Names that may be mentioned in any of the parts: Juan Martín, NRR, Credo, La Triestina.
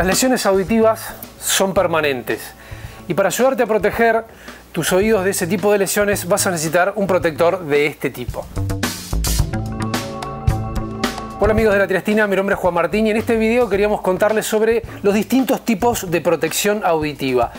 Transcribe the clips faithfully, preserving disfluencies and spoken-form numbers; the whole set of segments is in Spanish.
Las lesiones auditivas son permanentes y para ayudarte a proteger tus oídos de ese tipo de lesiones vas a necesitar un protector de este tipo. Hola amigos de La Triestina, mi nombre es Juan Martín y en este video queríamos contarles sobre los distintos tipos de protección auditiva.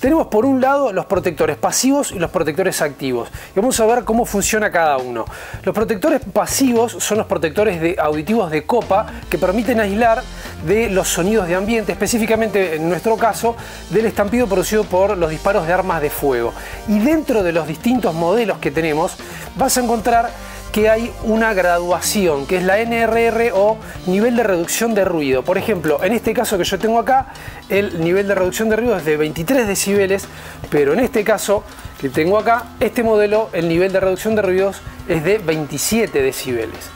Tenemos por un lado los protectores pasivos y los protectores activos y vamos a ver cómo funciona cada uno. Los protectores pasivos son los protectores de auditivos de copa que permiten aislar de los sonidos de ambiente, específicamente en nuestro caso del estampido producido por los disparos de armas de fuego. Y dentro de los distintos modelos que tenemos vas a encontrar que hay una graduación, que es la N R R o nivel de reducción de ruido. Por ejemplo, en este caso que yo tengo acá, el nivel de reducción de ruido es de veintitrés decibeles, pero en este caso que tengo acá, este modelo, el nivel de reducción de ruidos es de veintisiete decibeles.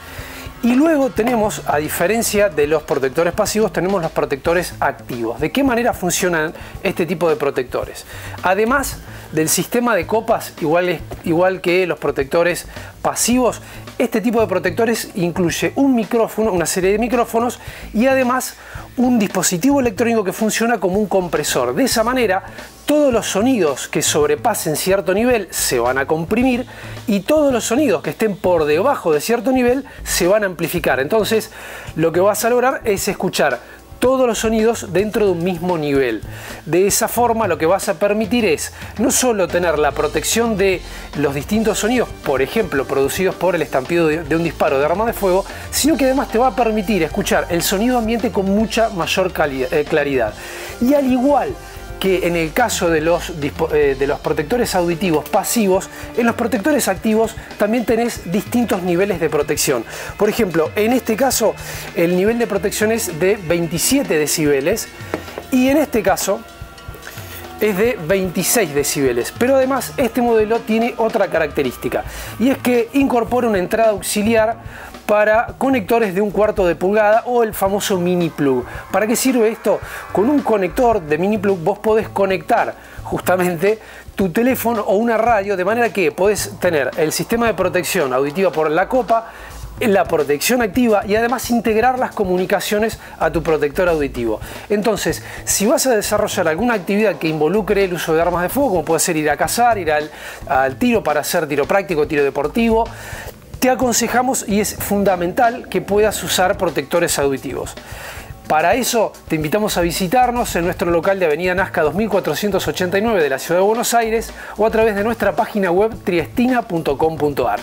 Y luego tenemos, a diferencia de los protectores pasivos, tenemos los protectores activos. ¿De qué manera funcionan este tipo de protectores? Además del sistema de copas, igual, igual que los protectores pasivos, este tipo de protectores incluye un micrófono, una serie de micrófonos y además un dispositivo electrónico que funciona como un compresor. De esa manera, todos los sonidos que sobrepasen cierto nivel se van a comprimir y todos los sonidos que estén por debajo de cierto nivel se van a amplificar. Entonces, lo que vas a lograr es escuchar todos los sonidos dentro de un mismo nivel. De esa forma, lo que vas a permitir es no solo tener la protección de los distintos sonidos, por ejemplo, producidos por el estampido de un disparo de arma de fuego, sino que además te va a permitir escuchar el sonido ambiente con mucha mayor calidad, eh, claridad. Y al igual que en el caso de los, de los protectores auditivos pasivos, en los protectores activos también tenés distintos niveles de protección. Por ejemplo, en este caso el nivel de protección es de veintisiete decibeles y en este caso es de veintiséis decibeles, pero además este modelo tiene otra característica y es que incorpora una entrada auxiliar para conectores de un cuarto de pulgada o el famoso mini plug. ¿Para qué sirve esto? Con un conector de mini plug vos podés conectar justamente tu teléfono o una radio de manera que podés tener el sistema de protección auditiva por la copa, la protección activa y además integrar las comunicaciones a tu protector auditivo. Entonces, si vas a desarrollar alguna actividad que involucre el uso de armas de fuego, como puede ser ir a cazar, ir al, al tiro para hacer tiro práctico, tiro deportivo, te aconsejamos y es fundamental que puedas usar protectores auditivos. Para eso te invitamos a visitarnos en nuestro local de Avenida Nazca dos mil cuatrocientos ochenta y nueve de la Ciudad de Buenos Aires o a través de nuestra página web triestina punto com punto ar.